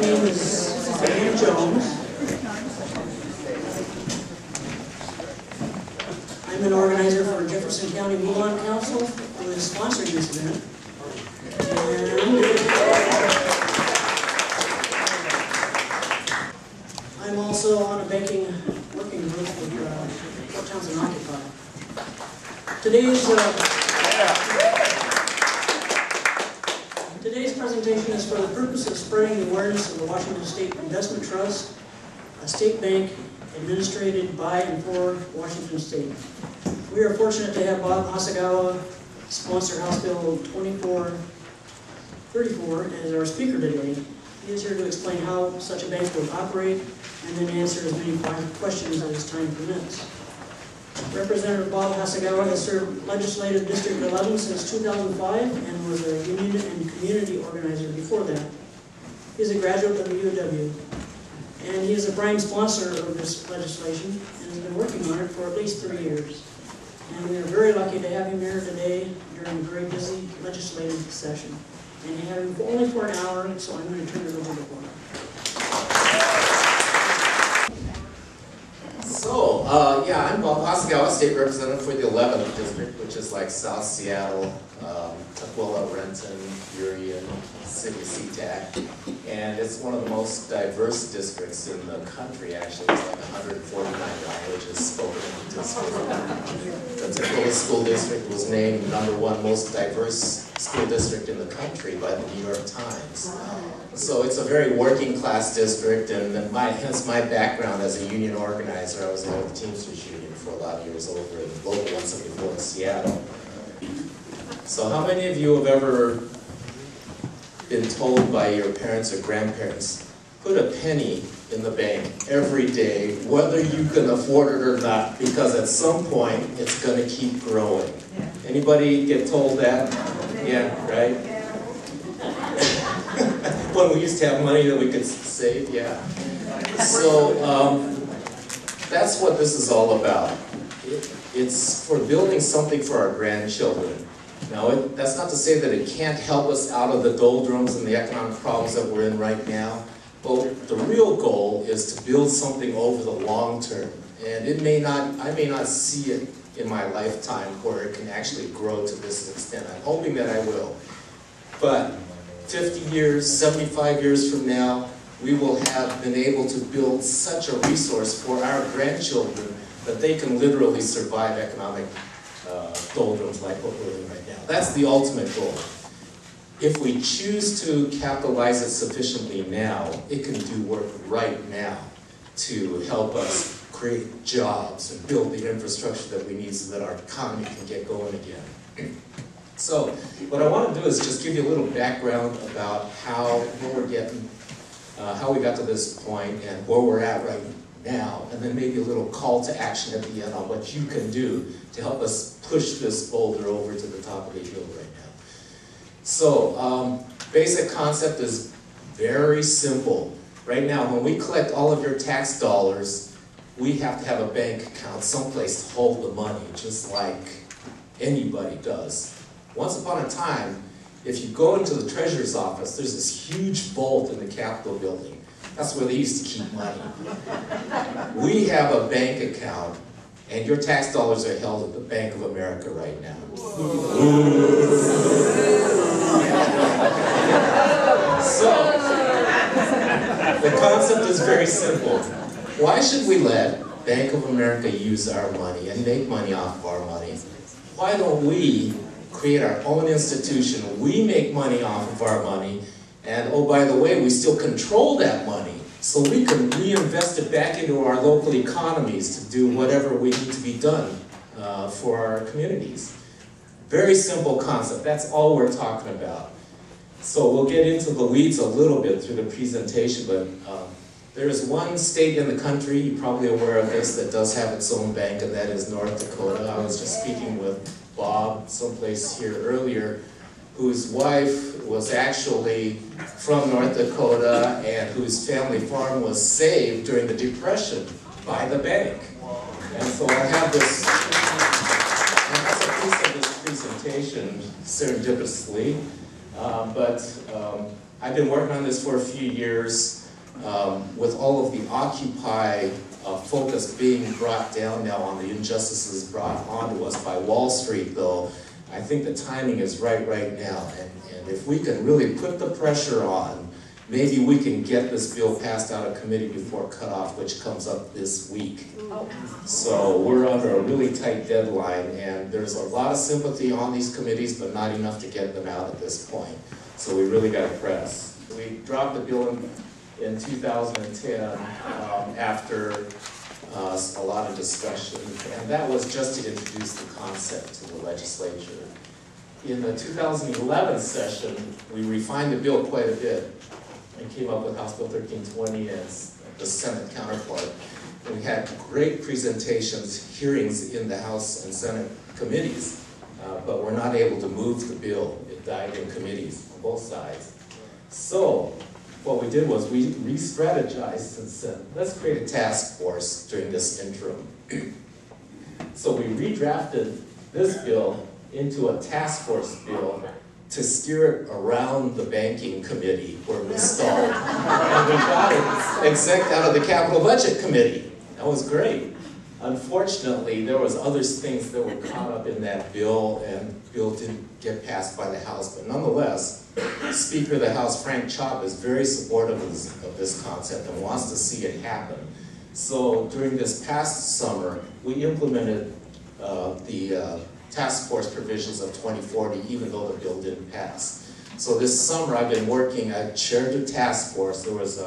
name is Susanna Jones. I'm an organizer for Jefferson County Move-On Council. I'm going to sponsor this event. And I'm also on a banking working group with Townsend Occupy. Today's presentation is for the purpose of spreading the awareness of the Washington State Investment Trust, a state bank administrated by and for Washington State. We are fortunate to have Bob Hasegawa sponsor House Bill 2434 as our speaker today. He is here to explain how such a bank would operate and then answer as many questions as time permits. Representative Bob Hasegawa has served Legislative District 11 since 2005 and was a union and community organizer before that. He is a graduate of the UW, and he is a prime sponsor of this legislation and has been working on it for at least 3 years. And we are very lucky to have him here today during a very busy legislative session. And he had him only for an hour, so I'm going to turn it over to Bob. So, yeah, I'm Bob Hasegawa, state representative for the 11th district, which is like South Seattle, Aquila, Renton, Erie, and City SeaTac. And it's one of the most diverse districts in the country, actually. It's like 149 languages spoken in the district. The Aquila School District was named #1 most diverse school district in the country by the New York Times. So it's a very working class district, and hence my background as a union organizer. I was in the Teamsters Union for a lot of years over in local 174 in Seattle. So how many of you have ever been told by your parents or grandparents, put a penny in the bank every day, whether you can afford it or not, because at some point it's going to keep growing? Yeah. Anybody get told that? Yeah, right? When we used to have money that we could save, yeah. So that's what this is all about. It's for building something for our grandchildren. Now, that's not to say that it can't help us out of the doldrums and the economic problems that we're in right now, but the real goal is to build something over the long term. And it may not, I may not see it in my lifetime where it can actually grow to this extent. I'm hoping that I will. But 50 years, 75 years from now, we will have been able to build such a resource for our grandchildren that they can literally survive economic doldrums like what we're in right now. That's the ultimate goal. If we choose to capitalize it sufficiently now, it can do work right now to help us create jobs and build the infrastructure that we need so that our economy can get going again. So what I want to do is just give you a little background about how we got to this point and where we're at right now, and then maybe a little call to action at the end on what you can do to help us push this boulder over to the top of the hill right now. So basic concept is very simple. Right now, when we collect all of your tax dollars, we have to have a bank account someplace to hold the money, just like anybody does. Once upon a time, if you go into the treasurer's office, there's this huge vault in the Capitol building. That's where they used to keep money. We have a bank account, and your tax dollars are held at the Bank of America right now. So, the concept is very simple. Why should we let Bank of America use our money and make money off of our money? Why don't we create our own institution? We make money off of our money. And, oh, by the way, we still control that money, so we can reinvest it back into our local economies to do whatever we need to be done for our communities. Very simple concept. That's all we're talking about. So we'll get into the weeds a little bit through the presentation, but there is one state in the country, you're probably aware of this, that does have its own bank, and that is North Dakota. I was just speaking with Bob someplace here earlier, whose wife was actually from North Dakota and whose family farm was saved during the Depression by the bank. And so I have this, a piece of this presentation serendipitously, but I've been working on this for a few years with all of the Occupy focus being brought down now on the injustices brought onto us by Wall Street, though. I think the timing is right now, and if we can really put the pressure on, maybe we can get this bill passed out of committee before cutoff, which comes up this week. So we're under a really tight deadline, and there's a lot of sympathy on these committees, but not enough to get them out at this point. So we really got to press. We dropped the bill in 2010 after a lot of discussion, and that was just to introduce the concept to the legislature. In the 2011 session, we refined the bill quite a bit and came up with House Bill 1320 as the Senate counterpart. And we had great presentations, hearings in the House and Senate committees, but we're not able to move the bill. It died in committees on both sides. So what we did was we re-strategized and said, let's create a task force during this interim. So we redrafted this bill into a task force bill to steer it around the banking committee where we stalled. And we got it exec out of the capital budget committee. That was great. Unfortunately, there was other things that were caught up in that bill, and the bill didn't get passed by the House. But nonetheless, Speaker of the House, Frank Chopp, is very supportive of this concept and wants to see it happen. So during this past summer, we implemented the task force provisions of 2040, even though the bill didn't pass. So this summer I've been working, I chaired a task force. There was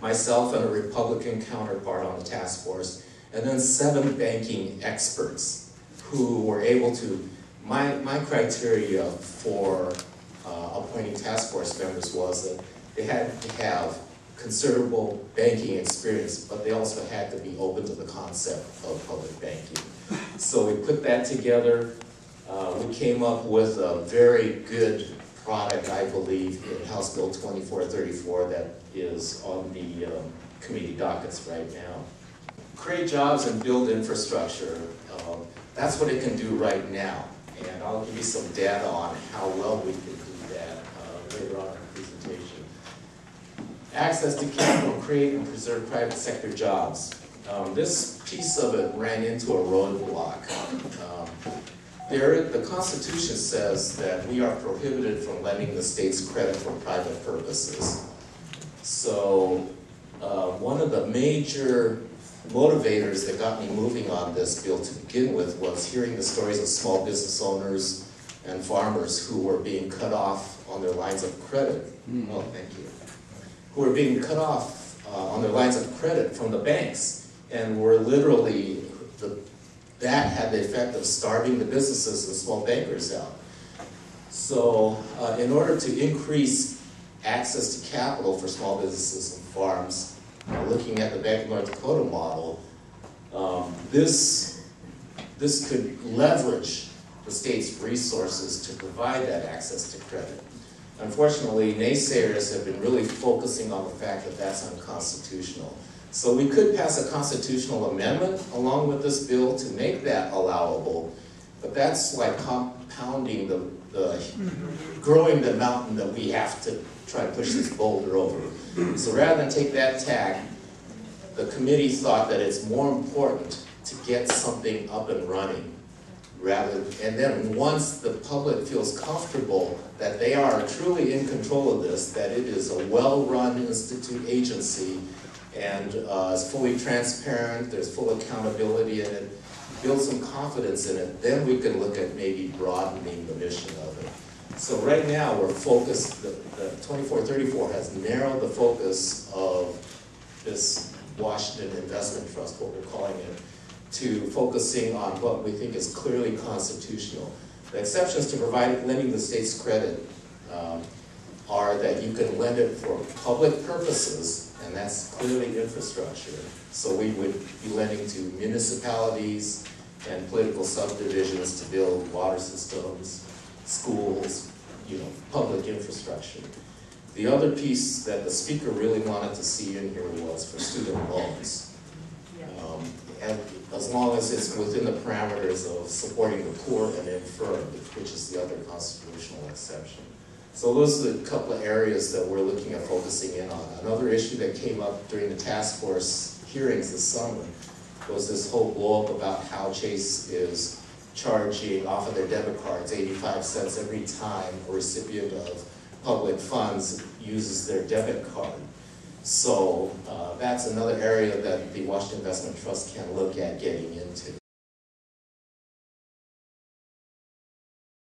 myself and a Republican counterpart on the task force, and then 7 banking experts who were able to, my criteria for appointing task force members was that they had to have considerable banking experience, but they also had to be open to the concept of public banking. So we put that together. We came up with a very good product, I believe, in House Bill 2434 that is on the committee dockets right now. Create jobs and build infrastructure. That's what it can do right now. And I'll give you some data on how well we can do that later on in the presentation. Access to capital, create and preserve private sector jobs. This piece of it ran into a roadblock. The Constitution says that we are prohibited from lending the states credit for private purposes. So one of the major motivators that got me moving on this bill to begin with was hearing the stories of small business owners and farmers who were being cut off on their lines of credit. Oh, thank you. Who were being cut off on their lines of credit from the banks, and were literally, that had the effect of starving the businesses and small bankers out. So in order to increase access to capital for small businesses and farms, looking at the Bank of North Dakota model, this could leverage the state's resources to provide that access to credit. Unfortunately, naysayers have been really focusing on the fact that that's unconstitutional. So we could pass a constitutional amendment along with this bill to make that allowable, but that's like compounding growing the mountain that we have to try to push this boulder over. So rather than take that tack, the committee thought that it's more important to get something up and running. And then once the public feels comfortable that they are truly in control of this, that it is a well-run agency and is fully transparent, there's full accountability in it, build some confidence in it, then we can look at maybe broadening the mission of it. So right now we're focused, the 2434 has narrowed the focus of this Washington Investment Trust, what we're calling it, to focusing on what we think is clearly constitutional. The exceptions to provide lending the state's credit are that you can lend it for public purposes, and that's clearly infrastructure. So we would be lending to municipalities and political subdivisions to build water systems, schools, public infrastructure. The other piece that the speaker really wanted to see in here was for student loans. As long as it's within the parameters of supporting the poor and infirm, which is the other constitutional exception. So those are a couple of areas that we're looking at focusing in on. Another issue that came up during the task force hearings this summer was this whole blow up about how Chase is charging off of their debit cards 85 cents every time a recipient of public funds uses their debit card. So that's another area that the Washington Investment Trust can look at getting into.